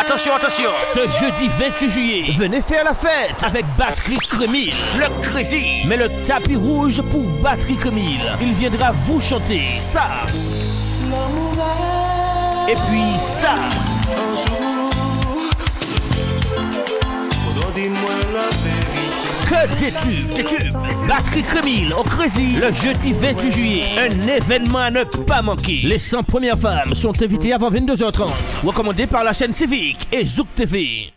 Attention, attention. Ce jeudi 28 juillet, venez faire la fête avec Battery Cremil, le Crazy. Mais le tapis rouge pour Battery Cremil. Il viendra vous chanter ça. Et puis ça. Que des tubes. Battery Cremil au Crazy le jeudi 28 juillet. Un événement à ne pas manquer. Les 100 premières femmes sont invitées avant 22h30. Recommandé par la chaîne Civique et Zouk TV.